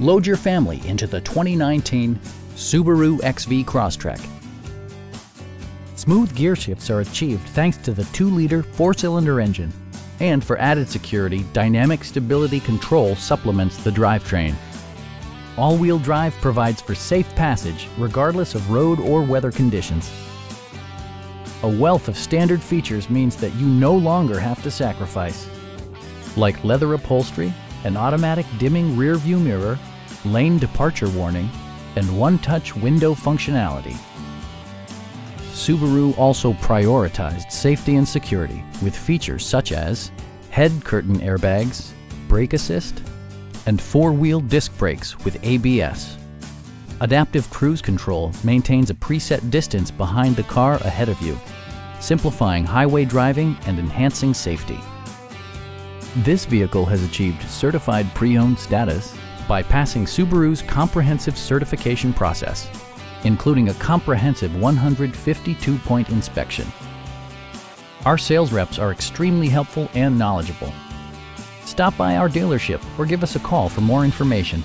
Load your family into the 2019 Subaru XV Crosstrek. Smooth gear shifts are achieved thanks to the 2-liter 4-cylinder engine. And for added security, dynamic stability control supplements the drivetrain. All-wheel drive provides for safe passage regardless of road or weather conditions. A wealth of standard features means that you no longer have to sacrifice, like leather upholstery, an automatic dimming rear-view mirror, lane departure warning, and one-touch window functionality. Subaru also prioritized safety and security with features such as head curtain airbags, brake assist, and 4-wheel disc brakes with ABS. Adaptive Cruise Control maintains a preset distance behind the car ahead of you, simplifying highway driving and enhancing safety. This vehicle has achieved certified pre-owned status by passing Subaru's comprehensive certification process, including a comprehensive 152-point inspection. Our sales reps are extremely helpful and knowledgeable. Stop by our dealership or give us a call for more information.